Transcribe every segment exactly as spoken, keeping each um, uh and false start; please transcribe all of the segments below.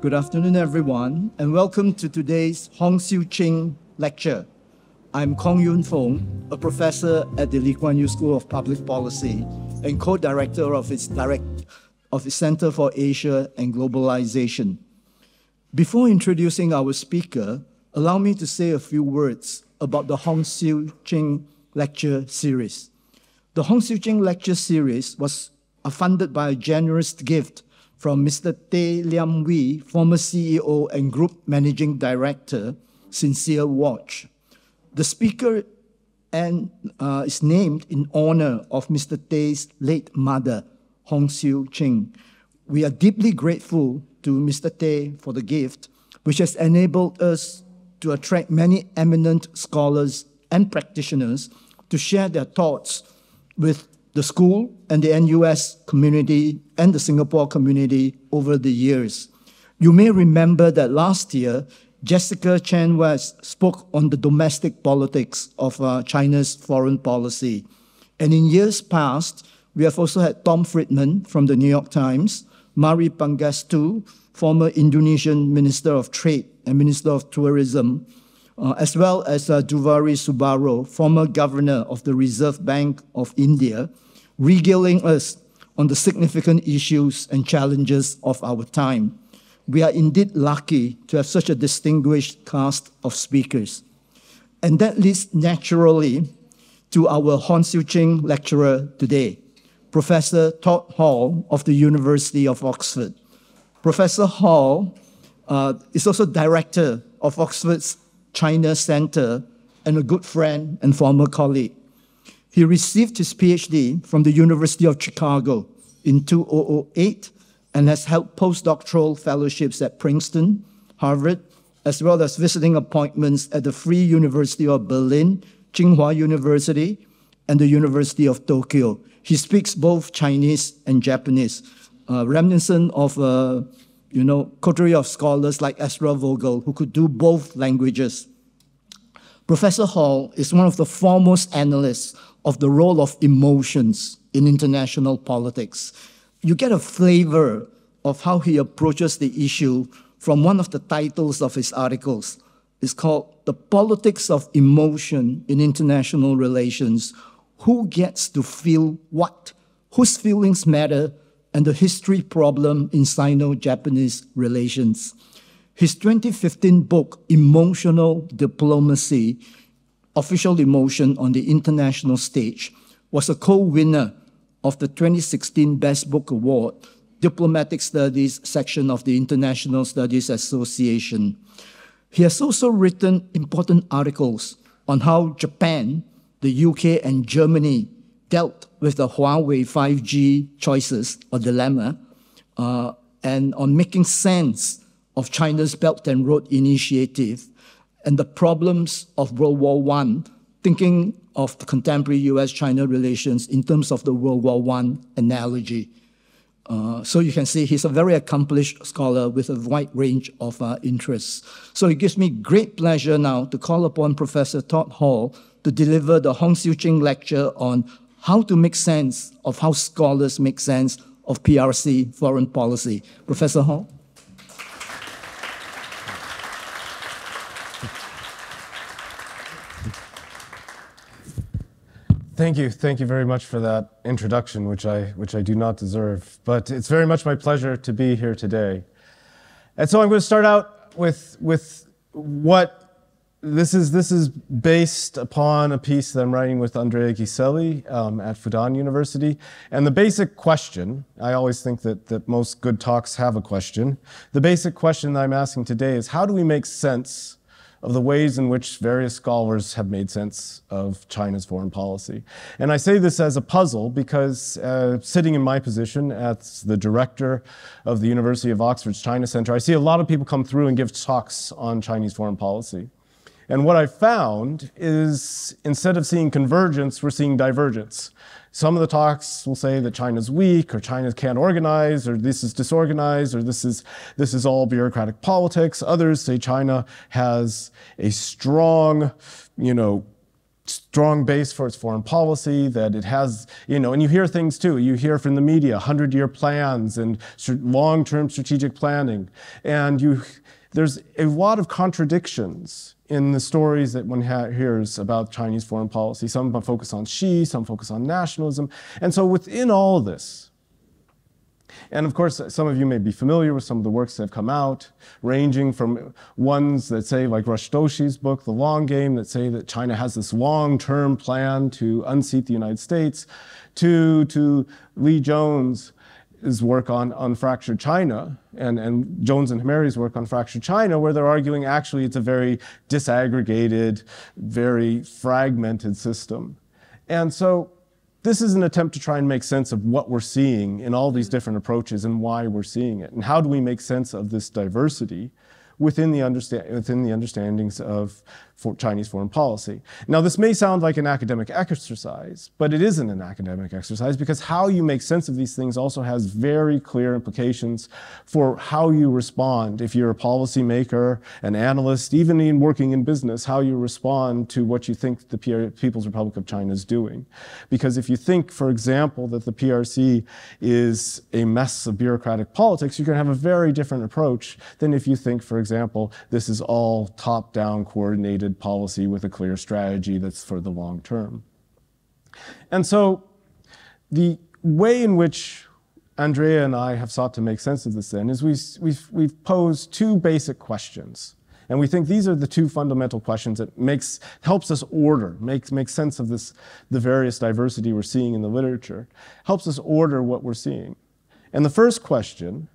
Good afternoon, everyone, and welcome to today's Hong Siew Ching lecture. I'm Khong Yuen Foong, a professor at the Lee Kuan Yew School of Public Policy and co-director of its direct, of its Center for Asia and Globalization. Before introducing our speaker, allow me to say a few words about the Hong Siew Ching lecture series. The Hong Siew Ching lecture series was funded by a generous gift from Mister Tay Liam Wee, former C E O and Group Managing Director, Sincere Watch. The speaker and, uh, is named in honor of Mister Tay's late mother, Hong Siew Ching. We are deeply grateful to Mister Tay for the gift, which has enabled us to attract many eminent scholars and practitioners to share their thoughts with the school and the N U S community and the Singapore community over the years. You may remember that last year, Jessica Chen-West spoke on the domestic politics of uh, China's foreign policy. And in years past, we have also had Tom Friedman from the New York Times, Mari Pangastu, former Indonesian Minister of Trade and Minister of Tourism, Uh, as well as uh, Duvvuri Subbarao, former governor of the Reserve Bank of India, regaling us on the significant issues and challenges of our time. We are indeed lucky to have such a distinguished cast of speakers. And that leads naturally to our Hong Siew Ching lecturer today, Professor Todd Hall of the University of Oxford. Professor Hall uh, is also director of Oxford's China Center and a good friend and former colleague. He received his P H D from the University of Chicago in two thousand eight and has held postdoctoral fellowships at Princeton, Harvard, as well as visiting appointments at the Free University of Berlin, Tsinghua University, and the University of Tokyo. He speaks both Chinese and Japanese, uh, reminiscent of uh, you know, coterie of scholars like Ezra Vogel, who could do both languages. Professor Hall is one of the foremost analysts of the role of emotions in international politics. You get a flavor of how he approaches the issue from one of the titles of his articles. It's called "The Politics of Emotion in International Relations: Who Gets to Feel What? Whose Feelings Matter? And the History Problem in Sino-Japanese Relations." His twenty fifteen book, Emotional Diplomacy, Official Emotion on the International Stage, was a co-winner of the twenty sixteen Best Book Award, Diplomatic Studies Section of the International Studies Association. He has also written important articles on how Japan, the U K, and Germany dealt with the Huawei five G choices or dilemma, uh, and on making sense of China's Belt and Road Initiative and the problems of World War One, thinking of the contemporary U S China relations in terms of the World War One analogy. Uh, so you can see he's a very accomplished scholar with a wide range of uh, interests. So it gives me great pleasure now to call upon Professor Todd Hall to deliver the Hong Siew Ching lecture on how to make sense of how scholars make sense of P R C foreign policy. Professor Hall? Thank you. Thank you very much for that introduction, which I, which I do not deserve. But it's very much my pleasure to be here today. And so I'm going to start out with, with what This is, this is based upon a piece that I'm writing with Andrea Ghiselli um, at Fudan University. And the basic question, I always think that, that most good talks have a question. The basic question that I'm asking today is, how do we make sense of the ways in which various scholars have made sense of China's foreign policy? And I say this as a puzzle because uh, sitting in my position as the director of the University of Oxford's China Center, I see a lot of people come through and give talks on Chinese foreign policy. And what I found is, instead of seeing convergence, we're seeing divergence. Some of the talks will say that China's weak, or China can't organize, or this is disorganized, or this is, this is all bureaucratic politics. Others say China has a strong, you know, strong base for its foreign policy, that it has, you know, and you hear things too. You hear from the media, hundred-year plans and long-term strategic planning. And you, there's a lot of contradictions in the stories that one hears about Chinese foreign policy. Some focus on Xi, some focus on nationalism. And so within all of this, and of course, some of you may be familiar with some of the works that have come out, ranging from ones that say, like Rushdoshi's book, The Long Game, that say that China has this long-term plan to unseat the United States, to, to Lee Jones' work on, on Fractured China, and, and Jones and Himeri's work on Fractured China, where they're arguing actually it's a very disaggregated, very fragmented system. And so, this is an attempt to try and make sense of what we're seeing in all these different approaches and why we're seeing it. And how do we make sense of this diversity within the, understa within the understandings of for Chinese foreign policy? Now, this may sound like an academic exercise, but it isn't an academic exercise, because how you make sense of these things also has very clear implications for how you respond. If you're a policymaker, an analyst, even in working in business, how you respond to what you think the P R People's Republic of China is doing. Because if you think, for example, that the P R C is a mess of bureaucratic politics, you're going to have a very different approach than if you think, for example, this is all top-down coordinated policy with a clear strategy that's for the long term. And so the way in which Andrea and I have sought to make sense of this then is we've, we've, we've posed two basic questions. And we think these are the two fundamental questions that makes, helps us order, makes, makes sense of this, the various diversity we're seeing in the literature, helps us order what we're seeing. And the first question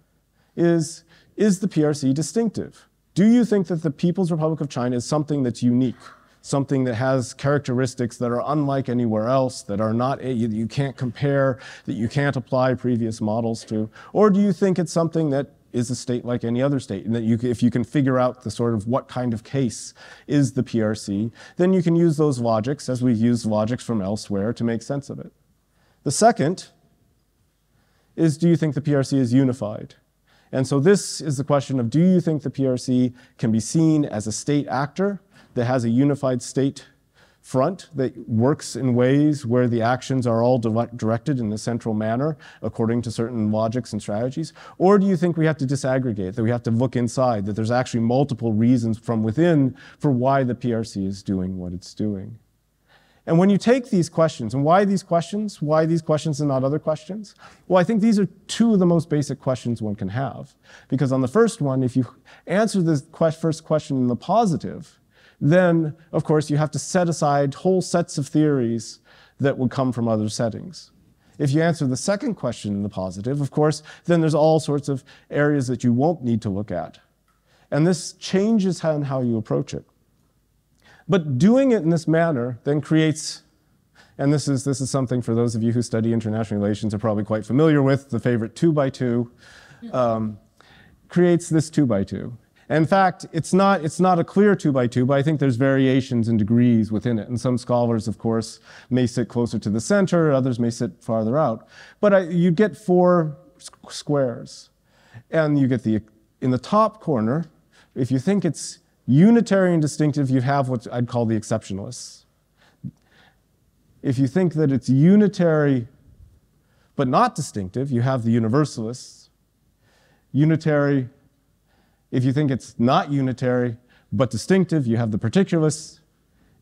is, is the P R C distinctive? Do you think that the People's Republic of China is something that's unique, something that has characteristics that are unlike anywhere else, that are not, you can't compare, that you can't apply previous models to? Or do you think it's something that is a state like any other state, and that you, if you can figure out the sort of what kind of case is the P R C, then you can use those logics, as we've used logics from elsewhere, to make sense of it. The second is, do you think the P R C is unified? And so this is the question of, do you think the P R C can be seen as a state actor that has a unified state front that works in ways where the actions are all directed in a central manner according to certain logics and strategies? Or do you think we have to disaggregate, that we have to look inside, that there's actually multiple reasons from within for why the P R C is doing what it's doing? And when you take these questions, and why these questions? Why these questions and not other questions? Well, I think these are two of the most basic questions one can have. Because on the first one, if you answer this first question in the positive, then, of course, you have to set aside whole sets of theories that would come from other settings. If you answer the second question in the positive, of course, then there's all sorts of areas that you won't need to look at. And this changes how and how you approach it. But doing it in this manner then creates, and this is, this is something for those of you who study international relations are probably quite familiar with, the favorite two by two, um, creates this two by two. In fact, it's not, it's not a clear two by two, but I think there's variations and degrees within it. And some scholars, of course, may sit closer to the center, others may sit farther out. But I, you get four squares. And you get the, in the top corner, if you think it's unitarian distinctive, you have what I'd call the exceptionalists. If you think that it's unitary but not distinctive, you have the universalists. Unitary, if you think it's not unitary but distinctive, you have the particularists.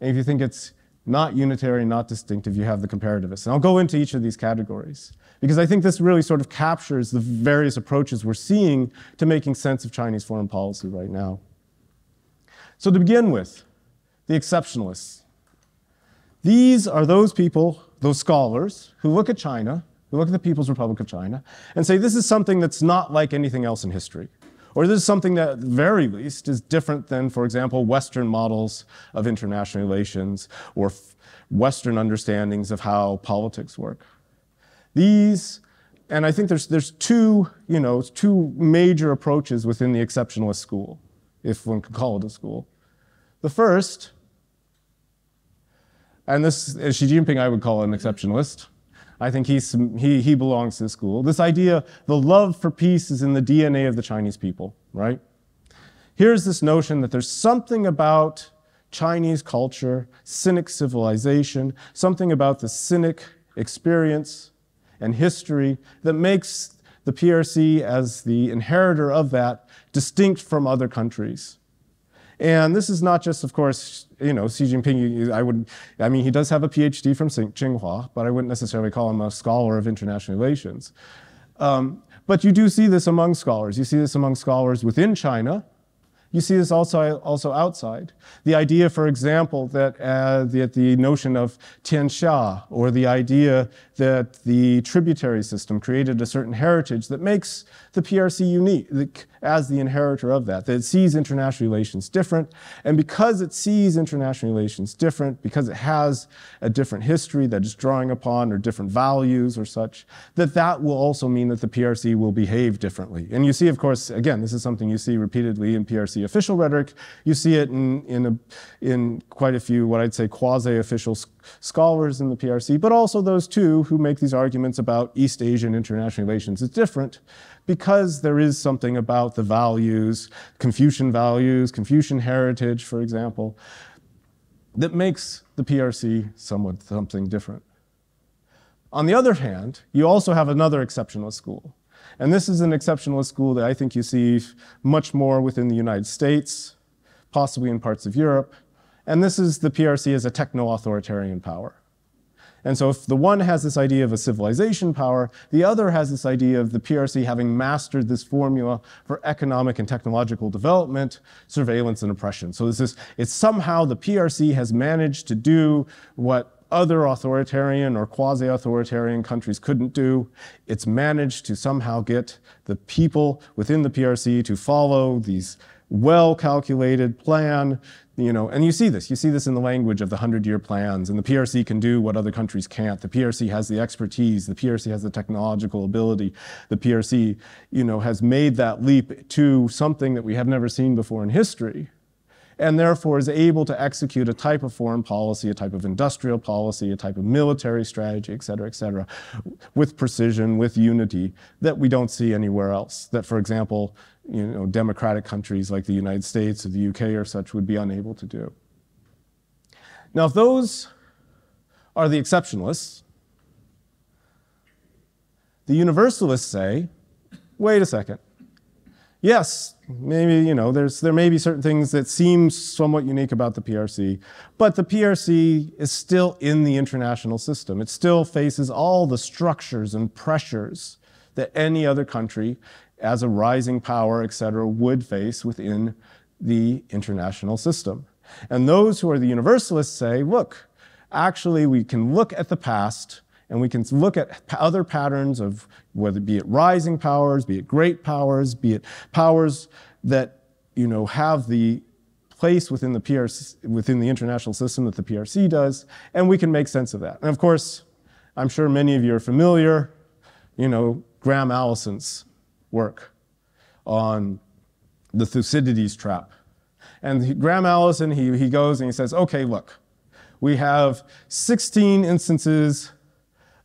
And if you think it's not unitary, not distinctive, you have the comparativists. And I'll go into each of these categories, because I think this really sort of captures the various approaches we're seeing to making sense of Chinese foreign policy right now. So to begin with, the exceptionalists. These are those people, those scholars, who look at China, who look at the People's Republic of China, and say this is something that's not like anything else in history. Or this is something that, at the very least, is different than, for example, Western models of international relations or Western understandings of how politics work. These, and I think there's, there's two, you know, two major approaches within the exceptionalist school, if one could call it a school. The first, and this is Xi Jinping, I would call an exceptionalist. I think he's, he, he belongs to the school. This idea, the love for peace is in the D N A of the Chinese people, right? Here's this notion that there's something about Chinese culture, Sinic civilization, something about the Sinic experience and history that makes the P R C, as the inheritor of that, distinct from other countries. And this is not just, of course, you know, Xi Jinping. I would, I mean, he does have a PhD from Tsinghua, but I wouldn't necessarily call him a scholar of international relations. Um, but you do see this among scholars. You see this among scholars within China. You see this also, also outside. The idea, for example, that uh, the, the notion of tianxia, or the idea that the tributary system created a certain heritage that makes the P R C unique as the inheritor of that, that it sees international relations different. And because it sees international relations different, because it has a different history that is drawing upon, or different values or such, that that will also mean that the P R C will behave differently. And you see, of course, again, this is something you see repeatedly in P R C official rhetoric. You see it in, in, a, in quite a few, what I'd say, quasi-official scholars in the P R C, but also those too who make these arguments about East Asian international relations is different, because there is something about the values, Confucian values, Confucian heritage, for example, that makes the P R C somewhat something different. On the other hand, you also have another exceptionalist school. And this is an exceptionalist school that I think you see much more within the United States, possibly in parts of Europe. And this is the P R C as a techno-authoritarian power. And so if the one has this idea of a civilization power, the other has this idea of the P R C having mastered this formula for economic and technological development, surveillance, and oppression. So this is, it's somehow the P R C has managed to do what other authoritarian or quasi-authoritarian countries couldn't do. It's managed to somehow get the people within the P R C to follow these well-calculated plan, you know, and you see this. You see this in the language of the hundred-year plans, and the P R C can do what other countries can't. The P R C has the expertise. The P R C has the technological ability. The P R C, you know, has made that leap to something that we have never seen before in history, and therefore is able to execute a type of foreign policy, a type of industrial policy, a type of military strategy, et cetera, et cetera, with precision, with unity, that we don't see anywhere else, that, for example, you know, democratic countries like the United States or the U K or such would be unable to do. Now, if those are the exceptionalists, the universalists say, wait a second. Yes, maybe, you know, there's, there may be certain things that seem somewhat unique about the P R C, but the P R C is still in the international system. It still faces all the structures and pressures that any other country, as a rising power, et cetera, would face within the international system. And those who are the universalists say, look, actually, we can look at the past, and we can look at other patterns of, whether be it rising powers, be it great powers, be it powers that, you know, have the place within the P R C, within the international system that the P R C does, and we can make sense of that. And of course, I'm sure many of you are familiar, you know, Graham Allison's work on the Thucydides trap. And he, Graham Allison, he, he goes and he says, okay, look, we have sixteen instances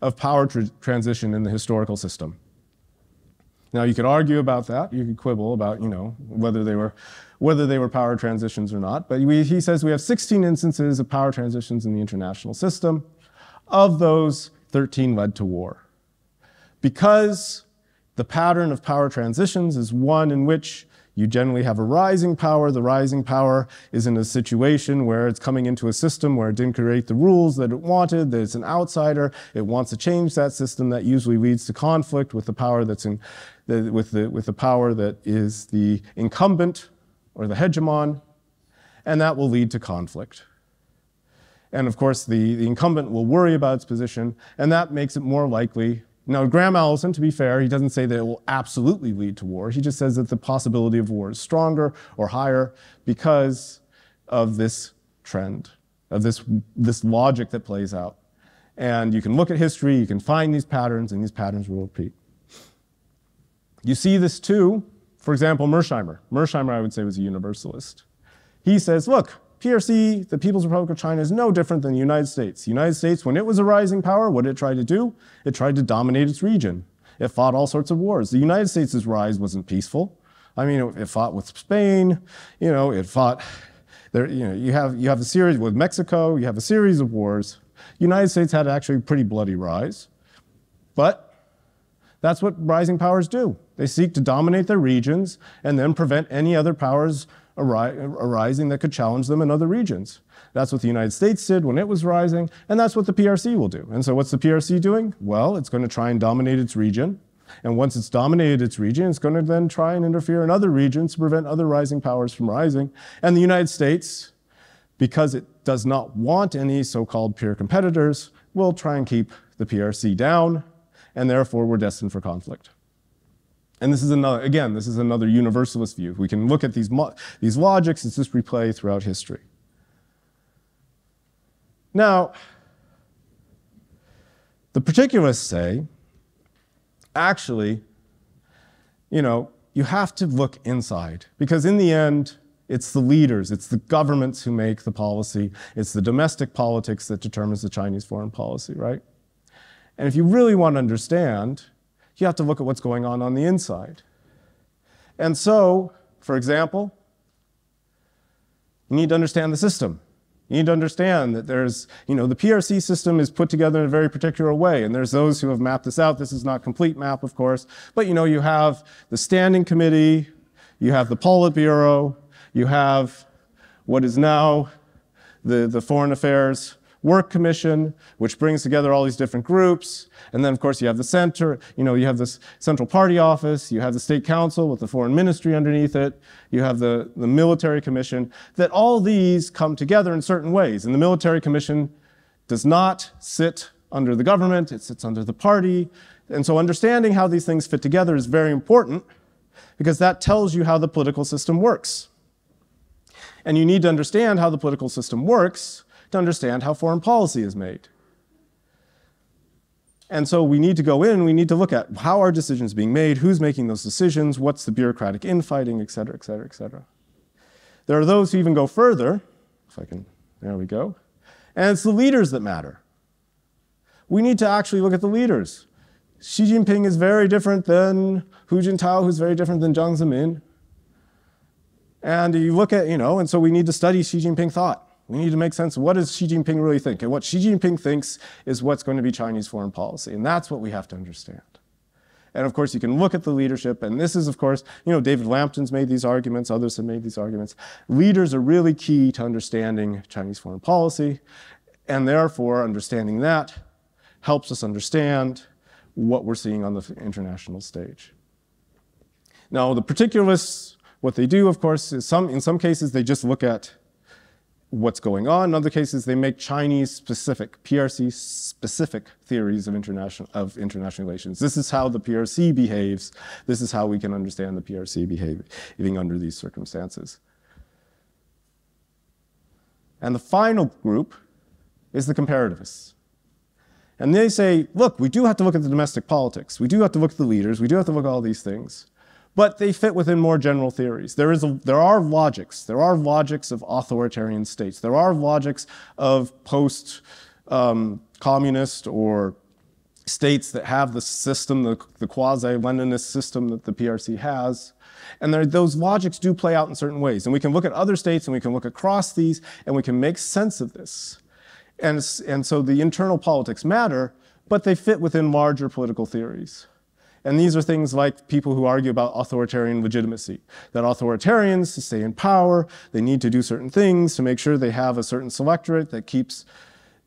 of power tr transition in the historical system. Now, you could argue about that. You could quibble about, you know, whether they were, whether they were power transitions or not. But we, he says we have sixteen instances of power transitions in the international system. Of those, thirteen led to war. Because the pattern of power transitions is one in which you generally have a rising power. The rising power is in a situation where it's coming into a system where it didn't create the rules that it wanted, that it's an outsider, it wants to change that system. That usually leads to conflict with the power that's in, the, with, the, with the power that is the incumbent or the hegemon, and that will lead to conflict. And of course, the, the incumbent will worry about its position, and that makes it more likely. Now, Graham Allison, to be fair, he doesn't say that it will absolutely lead to war. He just says that the possibility of war is stronger or higher because of this trend, of this, this logic that plays out. And you can look at history, you can find these patterns, and these patterns will repeat. You see this too, for example, Mearsheimer. Mearsheimer, I would say, was a universalist. He says, look, P R C, the People's Republic of China, is no different than the United States. The United States, when it was a rising power, what did it try to do? It tried to dominate its region. It fought all sorts of wars. The United States' rise wasn't peaceful. I mean, it, it fought with Spain, you know, it fought, There, you know, you have you have a series with Mexico, you have a series of wars. United States had actually a pretty bloody rise, but that's what rising powers do. They seek to dominate their regions and then prevent any other powers ari arising that could challenge them in other regions. That's what the United States did when it was rising, and that's what the P R C will do. And so what's the P R C doing? Well, it's going to try and dominate its region. And once it's dominated its region, it's going to then try and interfere in other regions to prevent other rising powers from rising. And the United States, because it does not want any so-called peer competitors, will try and keep the P R C down, and therefore we're destined for conflict. And this is another, again, this is another universalist view. We can look at these, these logics, it's just replay throughout history. Now, the particularists say, actually, you know, you have to look inside, because in the end, it's the leaders, it's the governments who make the policy, it's the domestic politics that determines the Chinese foreign policy, right? And if you really want to understand, you have to look at what's going on on the inside. And so, for example, you need to understand the system. You need to understand that there's, you know, the P R C system is put together in a very particular way, and there's those who have mapped this out. This is not a complete map, of course, but, you know, you have the Standing Committee, you have the Politburo, you have what is now the, the Foreign Affairs Work Commission, which brings together all these different groups, and then, of course, you have the center, you know, you have this Central Party Office, you have the State Council with the Foreign Ministry underneath it, you have the, the Military Commission, that all these come together in certain ways. And the Military Commission does not sit under the government, it sits under the party, and so understanding how these things fit together is very important, because that tells you how the political system works. And you need to understand how the political system works to understand how foreign policy is made. And so we need to go in, we need to look at how are decisions being made, who's making those decisions, what's the bureaucratic infighting, et cetera, et cetera, et cetera. There are those who even go further, if I can, there we go, and it's the leaders that matter. We need to actually look at the leaders. Xi Jinping is very different than Hu Jintao, who's very different than Jiang Zemin. And you look at, you know, and so we need to study Xi Jinping thought. We need to make sense of what does Xi Jinping really think, and what Xi Jinping thinks is what's going to be Chinese foreign policy, and that's what we have to understand. And of course, you can look at the leadership, and this is, of course, you know, David Lampton's made these arguments, others have made these arguments. Leaders are really key to understanding Chinese foreign policy, and therefore, understanding that helps us understand what we're seeing on the international stage. Now, the particularists, what they do, of course, is some, in some cases, they just look at what's going on. In other cases, they make Chinese-specific, P R C-specific theories of international, of international relations. This is how the P R C behaves. This is how we can understand the P R C behaving under these circumstances. And the final group is the comparativists. And they say, look, we do have to look at the domestic politics. We do have to look at the leaders. We do have to look at all these things. But they fit within more general theories. There, is a, there are logics. There are logics of authoritarian states. There are logics of post-communist um, or states that have the system, the, the quasi-Leninist system that the P R C has. And there, those logics do play out in certain ways. And we can look at other states, and we can look across these, and we can make sense of this. And, and so the internal politics matter, but they fit within larger political theories. And these are things like people who argue about authoritarian legitimacy, that authoritarians, to stay in power, they need to do certain things to make sure they have a certain selectorate that keeps,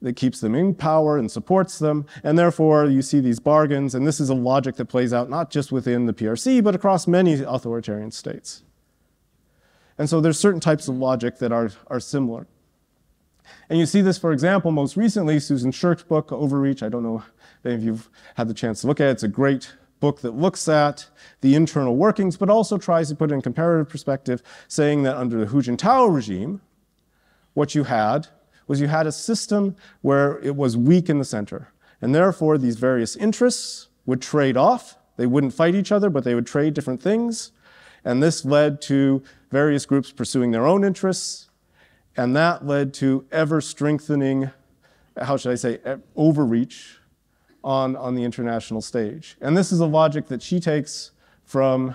that keeps them in power and supports them, and therefore you see these bargains, and this is a logic that plays out not just within the P R C, but across many authoritarian states. And so there's certain types of logic that are, are similar. And you see this, for example, most recently, Susan Shirk's book, Overreach. I don't know if any of you have had the chance to look at it. It's a great book that looks at the internal workings, but also tries to put it in comparative perspective, saying that under the Hu Jintao regime, what you had was you had a system where it was weak in the center. And therefore, these various interests would trade off. They wouldn't fight each other, but they would trade different things. And this led to various groups pursuing their own interests. And that led to ever-strengthening, how should I say, overreach On, on the international stage. And this is a logic that she takes from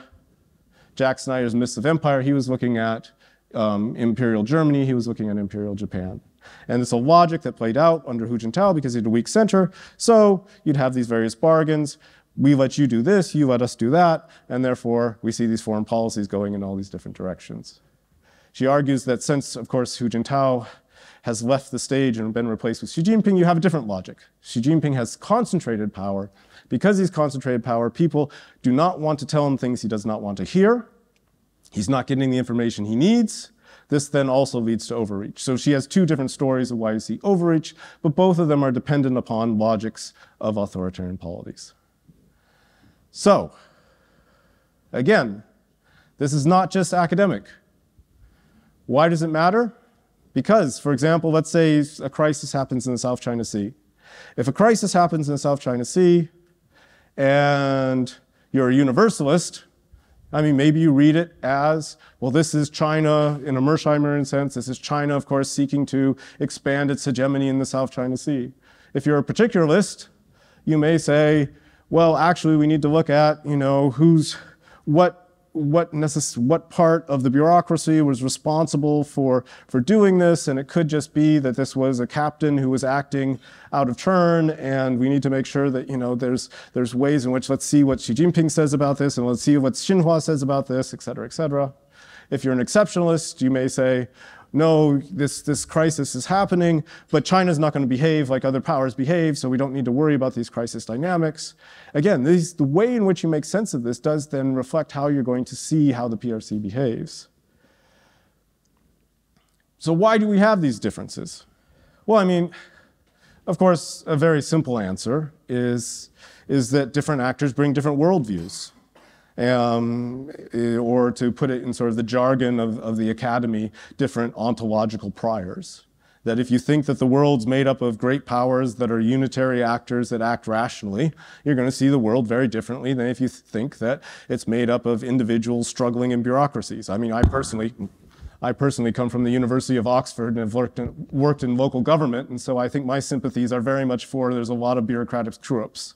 Jack Snyder's Myths of Empire. He was looking at um, Imperial Germany, he was looking at Imperial Japan. And it's a logic that played out under Hu Jintao because he had a weak center. So you'd have these various bargains. We let you do this, you let us do that, and therefore we see these foreign policies going in all these different directions. She argues that since, of course, Hu Jintao has left the stage and been replaced with Xi Jinping, you have a different logic. Xi Jinping has concentrated power. Because he's concentrated power, people do not want to tell him things he does not want to hear. He's not getting the information he needs. This then also leads to overreach. So she has two different stories of why you see overreach, but both of them are dependent upon logics of authoritarian polities. So, again, this is not just academic. Why does it matter? Because, for example, let's say a crisis happens in the South China Sea. If a crisis happens in the South China Sea and you're a universalist, I mean, maybe you read it as, well, this is China in a Mearsheimer sense. This is China, of course, seeking to expand its hegemony in the South China Sea. If you're a particularist, you may say, well, actually, we need to look at, you know, who's, what What, necess what part of the bureaucracy was responsible for, for doing this, and it could just be that this was a captain who was acting out of turn, and we need to make sure that, you know, there's, there's ways in which, let's see what Xi Jinping says about this, and let's see what Xinhua says about this, et cetera, et cetera. If you're an exceptionalist, you may say, no, this, this crisis is happening, but China's not going to behave like other powers behave, so we don't need to worry about these crisis dynamics. Again, these, the way in which you make sense of this does then reflect how you're going to see how the P R C behaves. So why do we have these differences? Well, I mean, of course, a very simple answer is, is that different actors bring different worldviews. Um, or to put it in sort of the jargon of, of the academy, different ontological priors. That if you think that the world's made up of great powers that are unitary actors that act rationally, you're going to see the world very differently than if you think that it's made up of individuals struggling in bureaucracies. I mean, I personally, I personally come from the University of Oxford and have worked in, worked in local government, and so I think my sympathies are very much for there's a lot of bureaucratic screw-ups.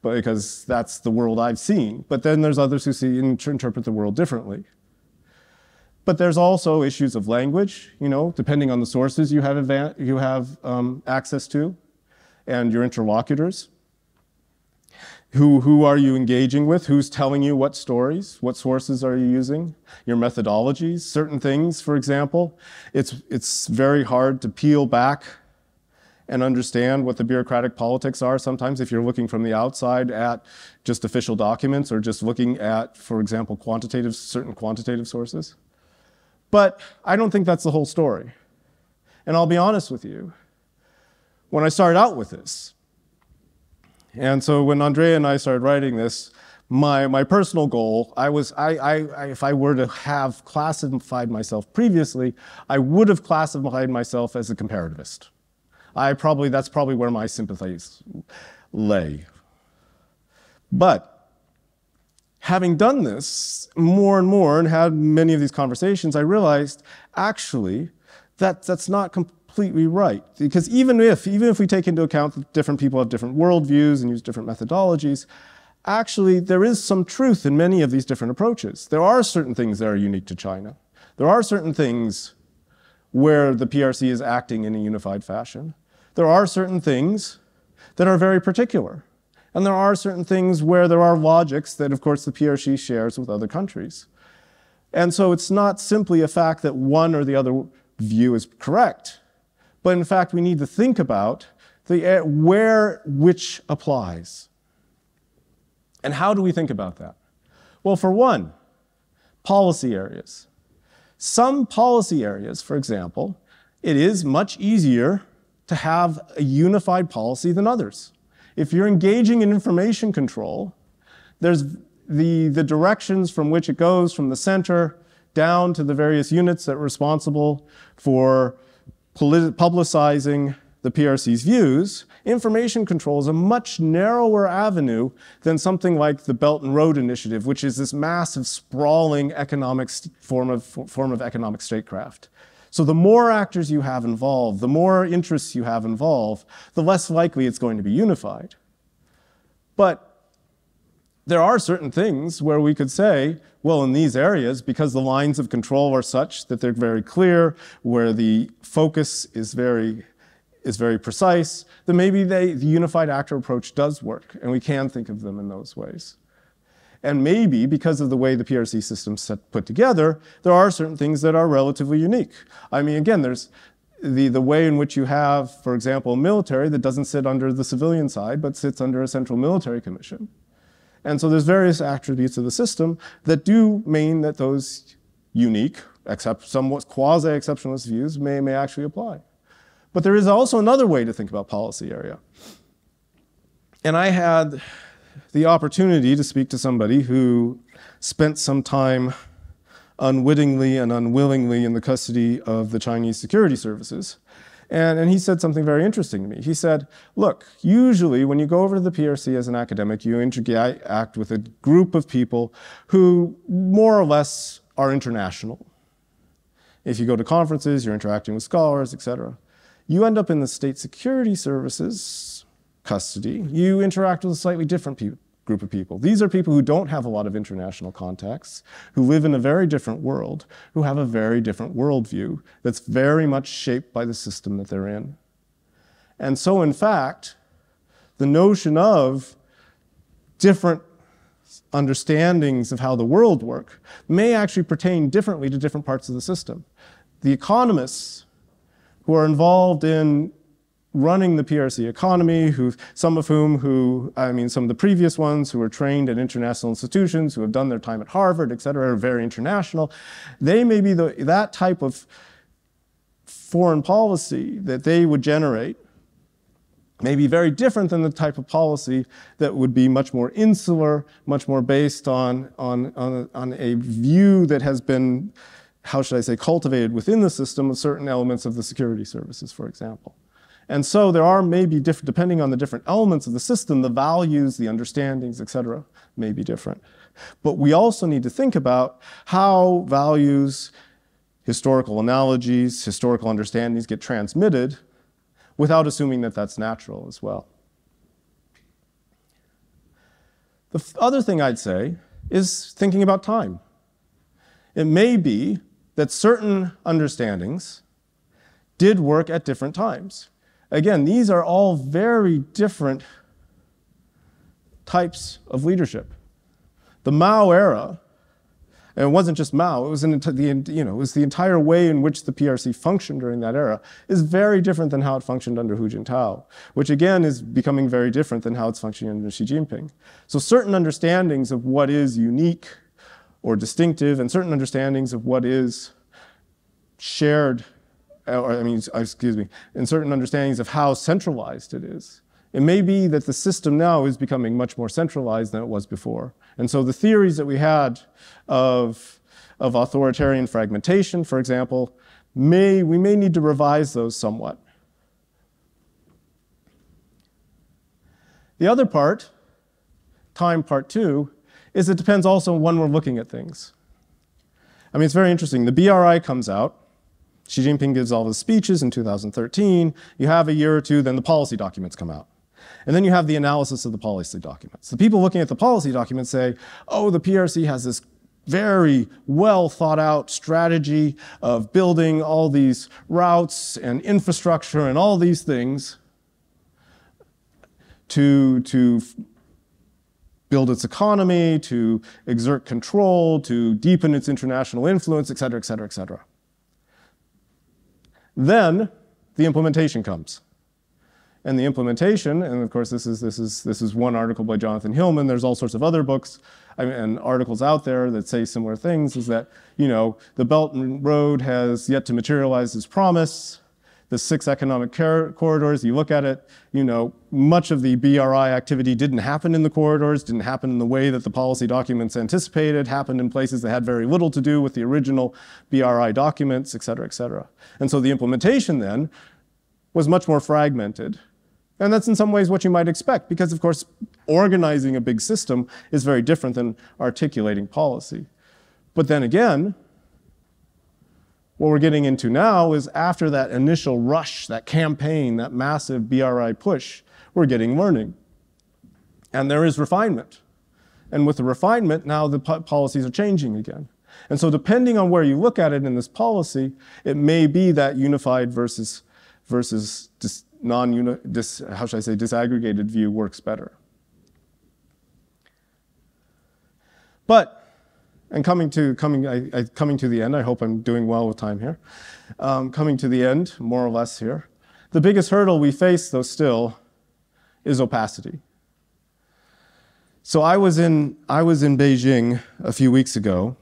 But because that's the world I've seen. But then there's others who see and interpret the world differently. But there's also issues of language, you know, depending on the sources you have, you have um, access to and your interlocutors. Who, who are you engaging with? Who's telling you what stories? What sources are you using? Your methodologies, certain things, for example. It's, it's very hard to peel back and understand what the bureaucratic politics are sometimes if you're looking from the outside at just official documents or just looking at, for example, quantitative, certain quantitative sources. But I don't think that's the whole story. And I'll be honest with you, when I started out with this, and so when Andrea and I started writing this, my, my personal goal, I was, I, I, I, if I were to have classified myself previously, I would have classified myself as a comparativist. I probably, that's probably where my sympathies lay. But having done this more and more and had many of these conversations, I realized actually that that's not completely right. Because even if, even if we take into account that different people have different worldviews and use different methodologies, actually there is some truth in many of these different approaches. There are certain things that are unique to China. There are certain things where the P R C is acting in a unified fashion. There are certain things that are very particular. And there are certain things where there are logics that, of course, the P R C shares with other countries. And so it's not simply a fact that one or the other view is correct. But in fact, we need to think about the, where which applies. And how do we think about that? Well, for one, policy areas. Some policy areas, for example, it is much easier to have a unified policy than others. If you're engaging in information control, there's the, the directions from which it goes from the center down to the various units that are responsible for publicizing the P R C's views. Information control is a much narrower avenue than something like the Belt and Road Initiative, which is this massive, sprawling economic form of, form of economic statecraft. So the more actors you have involved, the more interests you have involved, the less likely it's going to be unified. But there are certain things where we could say, well, in these areas, because the lines of control are such that they're very clear, where the focus is very, is very precise, then maybe they, the unified actor approach does work, and we can think of them in those ways. And maybe, because of the way the P R C system's set, put together, there are certain things that are relatively unique. I mean, again, there's the, the way in which you have, for example, a military that doesn't sit under the civilian side, but sits under a central military commission. And so there's various attributes of the system that do mean that those unique, except somewhat quasi-exceptionalist views may, may actually apply. But there is also another way to think about policy area. And I had the opportunity to speak to somebody who spent some time unwittingly and unwillingly in the custody of the Chinese security services. And, and he said something very interesting to me. He said, look, usually when you go over to the P R C as an academic, you interact with a group of people who more or less are international. If you go to conferences, you're interacting with scholars, et cetera. You end up in the state security services custody, you interact with a slightly different group of people. These are people who don't have a lot of international contacts, who live in a very different world, who have a very different worldview that's very much shaped by the system that they're in. And so, in fact, the notion of different understandings of how the world works may actually pertain differently to different parts of the system. The economists who are involved in running the P R C economy, who, some of whom who, I mean, some of the previous ones who are trained at international institutions, who have done their time at Harvard, et cetera, are very international. They may be the, that type of foreign policy that they would generate may be very different than the type of policy that would be much more insular, much more based on, on, on, a, on a view that has been, how should I say, cultivated within the system of certain elements of the security services, for example. And so there are maybe different, depending on the different elements of the system, the values, the understandings, et cetera, may be different. But we also need to think about how values, historical analogies, historical understandings get transmitted without assuming that that's natural as well. The other thing I'd say is thinking about time. It may be that certain understandings did work at different times. Again, these are all very different types of leadership. The Mao era, and it wasn't just Mao, it was, an, the, you know, it was the entire way in which the P R C functioned during that era, is very different than how it functioned under Hu Jintao, which again is becoming very different than how it's functioning under Xi Jinping. So certain understandings of what is unique or distinctive and certain understandings of what is shared, or I mean, excuse me, in certain understandings of how centralized it is. It may be that the system now is becoming much more centralized than it was before. And so the theories that we had of, of authoritarian fragmentation, for example, may, we may need to revise those somewhat. The other part, time part two, is it depends also on when we're looking at things. I mean, it's very interesting. The B R I comes out. Xi Jinping gives all his speeches in two thousand thirteen. You have a year or two, then the policy documents come out. And then you have the analysis of the policy documents. The people looking at the policy documents say, oh, the P R C has this very well thought out strategy of building all these routes and infrastructure and all these things to, to build its economy, to exert control, to deepen its international influence, et cetera, et cetera, et cetera. Then the implementation comes. And the implementation, and of course this is, this is, this is one article by Jonathan Hillman, there's all sorts of other books I mean, and articles out there that say similar things, is that, you know, the Belt and Road has yet to materialize its promise. The six economic corridors, you look at it, you know, much of the B R I activity didn't happen in the corridors, didn't happen in the way that the policy documents anticipated, happened in places that had very little to do with the original B R I documents, et cetera, et cetera. And so the implementation then was much more fragmented. And that's in some ways what you might expect, because of course, organizing a big system is very different than articulating policy. But then again, what we're getting into now is after that initial rush, that campaign, that massive B R I push, we're getting learning. And there is refinement. And with the refinement, now the policies are changing again. And so depending on where you look at it in this policy, it may be that unified versus, versus dis, non-uni, dis, how should I say, disaggregated view works better. But, and coming to, coming, I, I, coming to the end, I hope I'm doing well with time here. Um, coming to the end, more or less here, the biggest hurdle we face, though still, is opacity. So I was in, I was in Beijing a few weeks ago,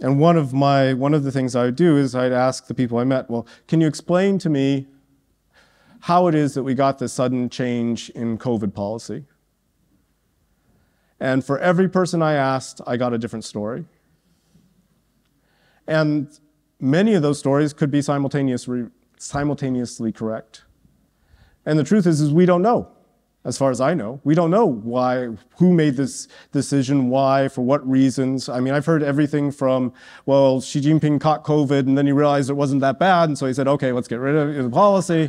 and one of, my, one of the things I would do is I'd ask the people I met, well, can you explain to me how it is that we got this sudden change in COVID policy? And for every person I asked, I got a different story. And many of those stories could be simultaneously, simultaneously correct. And the truth is, is we don't know. As far as I know, we don't know why, who made this decision, why, for what reasons. I mean, I've heard everything from, well, Xi Jinping caught COVID and then he realized it wasn't that bad, and so he said, okay, let's get rid of the policy,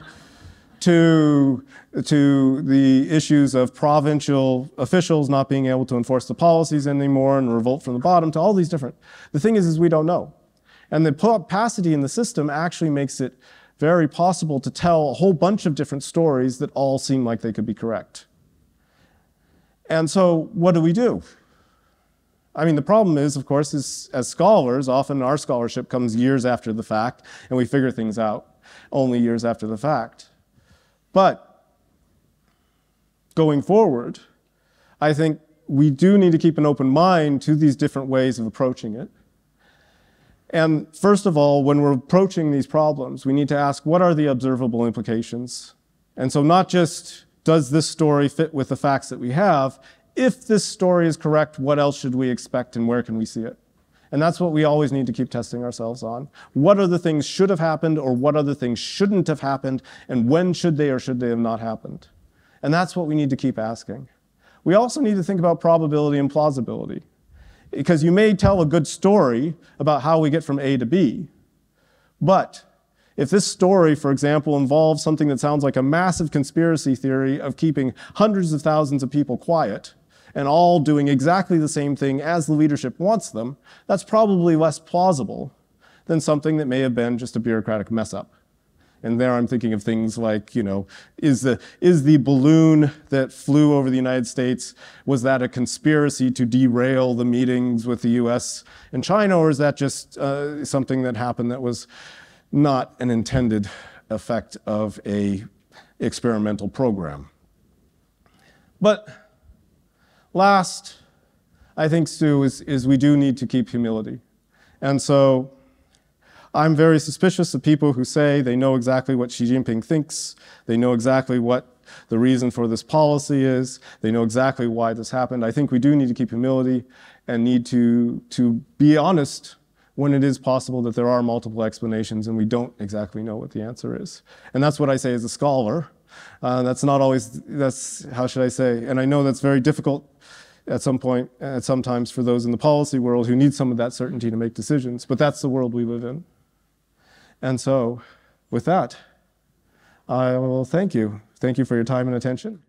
to, to the issues of provincial officials not being able to enforce the policies anymore and revolt from the bottom, to all these different. The thing is, is we don't know. And the opacity in the system actually makes it very possible to tell a whole bunch of different stories that all seem like they could be correct. And so what do we do? I mean, the problem is, of course, is as scholars, often our scholarship comes years after the fact, and we figure things out only years after the fact. But going forward, I think we do need to keep an open mind to these different ways of approaching it. And first of all, when we're approaching these problems, we need to ask, what are the observable implications? And so not just, does this story fit with the facts that we have? If this story is correct, what else should we expect and where can we see it? And that's what we always need to keep testing ourselves on. What other things should have happened, or what other things shouldn't have happened, and when should they or should they have not happened? And that's what we need to keep asking. We also need to think about probability and plausibility. Because you may tell a good story about how we get from A to B, but if this story, for example, involves something that sounds like a massive conspiracy theory of keeping hundreds of thousands of people quiet and all doing exactly the same thing as the leadership wants them, that's probably less plausible than something that may have been just a bureaucratic mess up. And there I'm thinking of things like, you know, is the, is the balloon that flew over the United States, was that a conspiracy to derail the meetings with the U S and China, or is that just uh, something that happened that was not an intended effect of a experimental program? But last, I think, Sue, is, is we do need to keep humility. And so I'm very suspicious of people who say they know exactly what Xi Jinping thinks, they know exactly what the reason for this policy is, they know exactly why this happened. I think we do need to keep humility and need to, to be honest when it is possible that there are multiple explanations and we don't exactly know what the answer is. And that's what I say as a scholar. Uh, that's not always, that's, how should I say, and I know that's very difficult at some point, at sometimes for those in the policy world who need some of that certainty to make decisions, but that's the world we live in. And so, with that, I will thank you. Thank you for your time and attention.